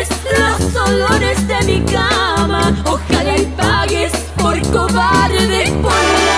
olores, los olores de mi cama. Ojalá y pagues por cobarde.